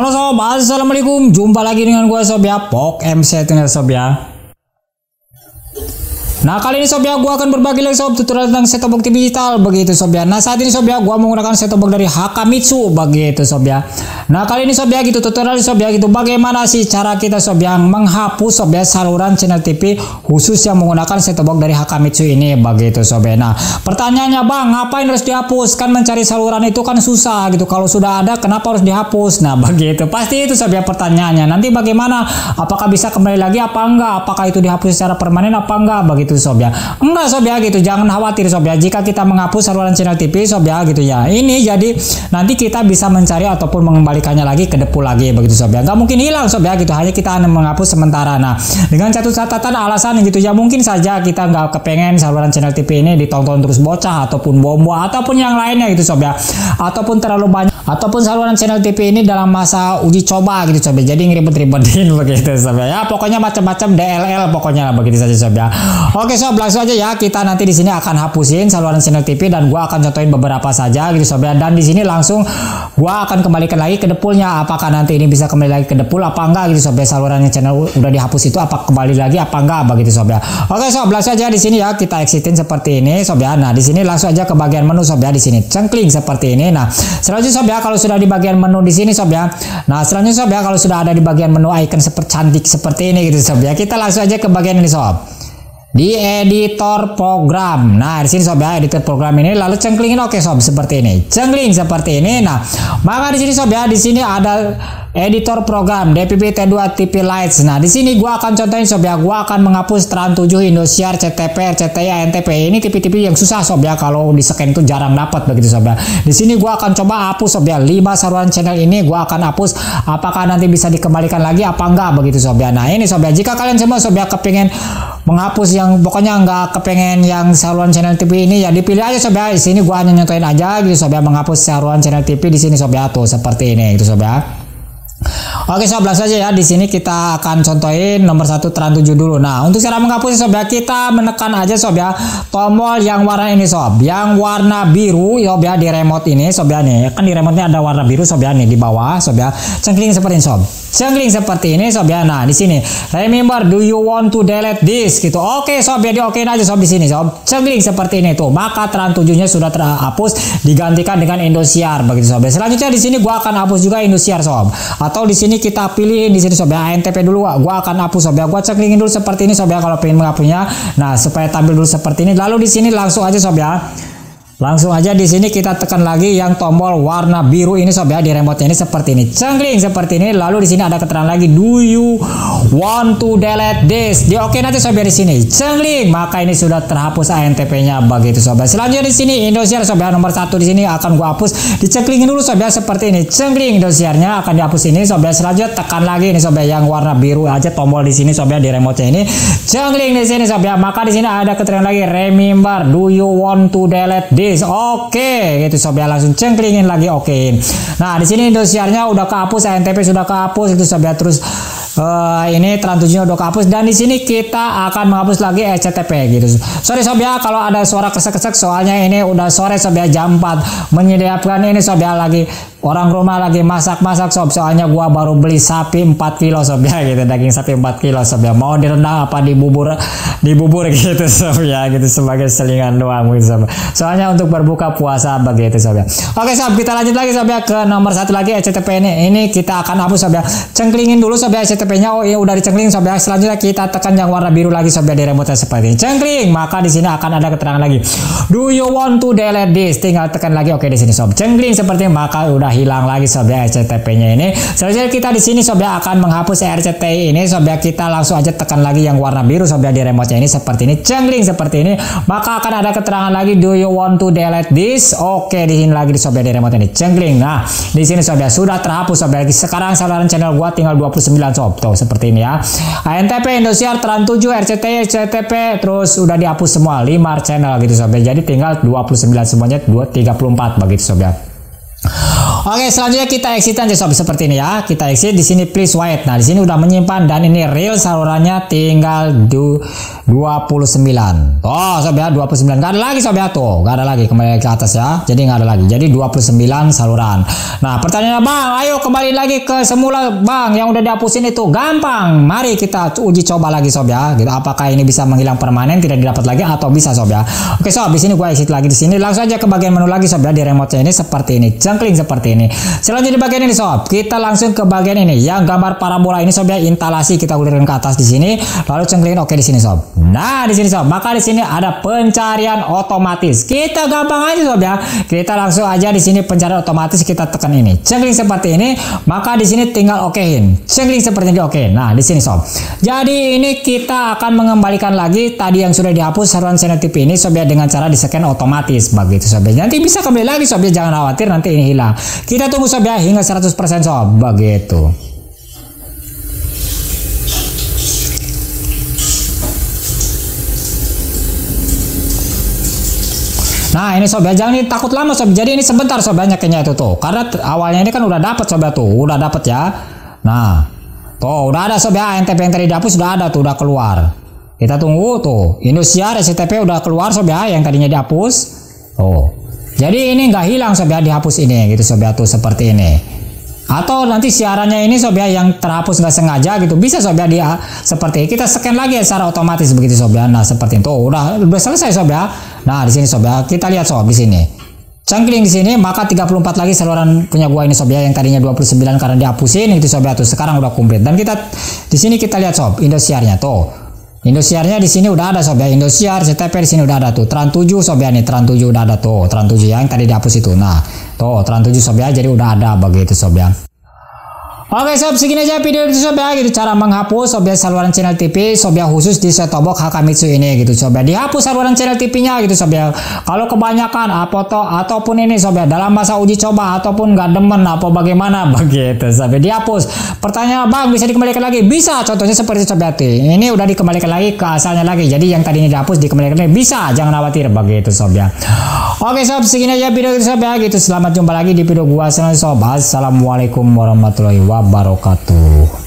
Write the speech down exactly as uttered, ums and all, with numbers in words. Halo sob, assalamualaikum. Jumpa lagi dengan gue sob ya, Pok M C Tuner sob ya. Nah kali ini sob ya, gue akan berbagi lagi sob tutorial tentang set top box digital begitu sob ya. Nah saat ini sob ya, gue menggunakan set top box dari Hakamitsu begitu sob ya. Nah kali ini sob ya gitu tutorial sob ya gitu bagaimana sih cara kita sob yang menghapus sob ya saluran channel T V khusus yang menggunakan set top box dari Hakamitsu ini begitu sob ya. Nah pertanyaannya, bang, ngapain harus dihapus? Kan mencari saluran itu kan susah gitu. Kalau sudah ada kenapa harus dihapus? Nah begitu, pasti itu sob ya pertanyaannya. Nanti bagaimana? Apakah bisa kembali lagi apa enggak? Apakah itu dihapus secara permanen apa enggak begitu sob ya? Enggak sob ya gitu. Jangan khawatir sob ya. Jika kita menghapus saluran channel T V sob ya gitu ya. Ini jadi nanti kita bisa mencari ataupun mengembalikan balikannya lagi ke depo lagi begitu sob ya. Nggak mungkin hilang sob ya gitu, hanya kita menghapus sementara. Nah dengan satu catatan alasan gitu ya, mungkin saja kita nggak kepengen saluran channel T V ini ditonton terus bocah ataupun bombo ataupun yang lainnya gitu sob ya, ataupun terlalu banyak ataupun saluran channel T V ini dalam masa uji coba gitu sob ya, jadi ngeribet-ribetin begitu sob ya. Ya pokoknya macam-macam D L L pokoknya lah begitu saja sob ya. Oke sob, langsung aja ya, kita nanti di sini akan hapusin saluran channel T V dan gua akan contohin beberapa saja gitu sob ya. Dan di sini langsung gua akan kembalikan lagi ke depulnya, apakah nanti ini bisa kembali lagi ke depul apa enggak gitu sob ya, salurannya channel udah dihapus itu apa kembali lagi apa enggak begitu sob ya. Oke sob, langsung aja di sini ya, kita exitin seperti ini sob ya. Nah di sini langsung aja ke bagian menu sob ya, di sini cengkling seperti ini. Nah selanjutnya sob ya, kalau sudah di bagian menu di sini sob ya, nah selanjutnya sob ya, kalau sudah ada di bagian menu icon seperti cantik seperti ini gitu sob ya, kita langsung aja ke bagian ini sob, di editor program. Nah di sini sob ya, editor program ini lalu cengklingin. Oke sob, seperti ini, cengkling seperti ini. Nah maka di sini sob ya, di sini ada editor program D P P T dua T V Lights. Nah di sini gua akan contohin sob ya, gua akan menghapus Trans tujuh, Indosiar, C T P, R C T I, N T P. Ini T V-T V yang susah sob ya, kalau di scan itu jarang dapat begitu sob ya. Di sini gua akan coba hapus sob ya, lima saluran channel ini gua akan hapus, apakah nanti bisa dikembalikan lagi apa enggak begitu sob ya. Nah ini sob ya, jika kalian semua sob ya kepingin menghapus yang pokoknya nggak kepengen yang saluran channel T V ini ya, dipilih aja sob ya. Di sini gua hanya nyontoin aja gitu sob ya, menghapus saluran channel T V di sini sob ya, tuh seperti ini gitu sob ya. Oke sob, langsung aja ya, di sini kita akan contohin nomor satu Trans tujuh dulu. Nah untuk cara menghapus sob ya, kita menekan aja sob ya tombol yang warna ini sob, yang warna biru sob ya, di remote ini sob ya, nih kan di remote nya ada warna biru sob ya, nih di bawah sob ya, cengkling seperti ini sob, cengkling seperti ini sob ya. Nah di sini remember do you want to delete this gitu. Oke sob ya, di okein aja sob di sini sob, cengkling seperti ini tuh, maka Trans tujuh nya sudah terhapus, digantikan dengan Indosiar begitu sob ya. Selanjutnya di sini gua akan hapus juga Indosiar sob, atau di sini kita pilih di sini sob ya A N T P dulu, gua akan hapus sob ya, gua cengklingin dulu seperti ini sob ya kalau pengen menghapusnya. Nah supaya tampil dulu seperti ini, lalu di sini langsung aja sob ya, langsung aja di sini kita tekan lagi yang tombol warna biru ini sob ya, di remote ini seperti ini, cengkling seperti ini. Lalu di sini ada keterangan lagi do you want to delete this, di oke nanti sob ya di sini, cengkling, maka ini sudah terhapus A N T P-nya begitu sob ya. Selanjutnya di sini Indosiar sob ya, nomor satu di sini akan gua hapus, dicenglingin dulu sob ya seperti ini, cengkling, Indosiarnya akan dihapus ini sob ya. Selanjutnya tekan lagi ini sob ya, yang warna biru aja tombol di sini sob ya, di remote ini, cengkling di sini sob ya, maka di sini ada keterangan lagi remember do you want to delete this. Oke okay, gitu sob ya, langsung cengklingin lagi, okein. Nah di sini Indosiarnya udah kehapus, A N T P sudah kehapus gitu sob ya, terus uh, ini Trans tujuh udah kehapus, dan di sini kita akan menghapus lagi R C T P gitu. Sorry sob ya kalau ada suara kesek-kesek, soalnya ini udah sore sob ya, jam empat, menyediakan ini sob ya, lagi orang rumah lagi masak-masak sob, soalnya gua baru beli sapi empat kilo sob ya gitu, daging sapi empat kilo sob ya, mau direndang apa dibubur dibubur gitu sob ya gitu, sebagai selingan doang gitu sob, soalnya untuk berbuka puasa begitu sob ya. Oke sob, kita lanjut lagi sob ya ke nomor satu lagi E C T P ini, ini kita akan hapus sob ya, cengklingin dulu sob ya E C T P nya. Oh ya udah dicengkling sob ya. Selanjutnya kita tekan yang warna biru lagi sob ya, di remote seperti ini, cengkling, maka di sini akan ada keterangan lagi do you want to delete this, tinggal tekan lagi oke di sini sob, cengkling seperti ini, maka udah hilang lagi sob ya R C T P-nya ini. Selanjutnya kita di sini sob ya akan menghapus R C T I ini sob ya, kita langsung aja tekan lagi yang warna biru sob ya, di remote-nya ini seperti ini, cengkling seperti ini, maka akan ada keterangan lagi do you want to delete this. Oke di sini lagi di sob ya, di remote ini, cengkling. Nah di sini sob ya sudah terhapus sob ya. Sekarang saluran channel gua tinggal dua puluh sembilan sob, tuh seperti ini ya, A N T P, Indosiar, Trans tujuh, R C T I, C T P, terus sudah dihapus semua lima channel gitu sob ya, jadi tinggal dua puluh sembilan semuanya, dua tiga puluh empat begitu sob ya. Oke, selanjutnya kita exit aja sob, seperti ini ya. Kita exit di sini, please wait. Nah, di sini udah menyimpan dan ini real salurannya tinggal dua puluh sembilan. Oh, sob ya, dua puluh sembilan. Enggak ada lagi sob ya, tuh. Enggak ada lagi, kembali ke atas ya. Jadi enggak ada lagi. Jadi dua puluh sembilan saluran. Nah, pertanyaannya Bang, ayo kembali lagi ke semula Bang yang udah dihapusin itu. Gampang. Mari kita uji coba lagi sob ya. Apakah ini bisa menghilang permanen, tidak didapat lagi atau bisa sob ya. Oke sob, di sini gua exit lagi di sini. Langsung aja ke bagian menu lagi sob ya, di remote-nya ini seperti ini. Jangkling seperti ini. Selanjutnya di bagian ini sob, kita langsung ke bagian ini yang gambar parabola ini sob ya, instalasi kita ulirkan ke atas di sini, lalu cengklingin oke di sini sob. Nah di sini sob, maka di sini ada pencarian otomatis. Kita gampang aja sob ya, kita langsung aja di sini pencarian otomatis kita tekan ini, cengkling seperti ini, maka di sini tinggal okein, cengkling seperti ini oke. Nah di sini sob, jadi ini kita akan mengembalikan lagi tadi yang sudah dihapus saluran sensitif ini sob ya dengan cara di scan otomatis begitu sob ya. Nanti bisa kembali lagi sob ya, jangan khawatir nanti ini hilang. Kita tunggu sob ya hingga seratus persen sob begitu. Nah ini sob ya, jangan takut lama sob. Jadi ini sebentar sob banyaknya itu tuh. Karena awalnya ini kan udah dapat sob ya tuh, udah dapat ya. Nah, tuh udah ada sob ya, N T P yang tadi dihapus sudah ada tuh, udah keluar. Kita tunggu tuh. Indosiar S C T P udah keluar sob ya, yang tadinya dihapus. Tuh. Jadi ini nggak hilang sob ya, dihapus ini gitu sob ya tuh seperti ini. Atau nanti siarannya ini sob ya yang terhapus nggak sengaja gitu bisa sob ya dia seperti kita scan lagi ya secara otomatis begitu sob ya. Nah seperti itu udah udah selesai sob ya. Nah di sini sob ya kita lihat sob di sini. Cengkling di sini maka tiga puluh empat lagi saluran punya gua ini sob ya yang tadinya dua puluh sembilan karena dihapusin gitu sob ya tuh sekarang udah komplit dan kita di sini kita lihat sob Indosiarnya tuh. Indosiarnya di sini udah ada sob ya, Indosiar, C T P di sini udah ada tuh, Trans tujuh sob ya nih, Trans tujuh udah ada tuh, Trans tujuh yang tadi dihapus itu, nah tuh Trans tujuh sob ya, jadi udah ada begitu sob ya. Oke sob, segini aja video itu sob ya, gitu cara menghapus sob ya saluran channel T V sob ya khusus di set-top box Hakamitsu ini gitu sob ya, dihapus saluran channel T V-nya gitu sob ya. Kalau kebanyakan foto ataupun ini sob ya dalam masa uji coba ataupun nggak demen apa bagaimana begitu sob ya dihapus. Pertanyaan Bang bisa dikembalikan lagi? Bisa, contohnya seperti sob ya. Ini udah dikembalikan lagi ke asalnya lagi. Jadi yang tadinya dihapus dikembalikan lagi bisa, jangan khawatir begitu sob ya. Oke sob, segini aja video itu sob ya gitu. Selamat jumpa lagi di video gua selanjutnya sob. Assalamualaikum warahmatullahi wabarakatuh. Wabarakatuh.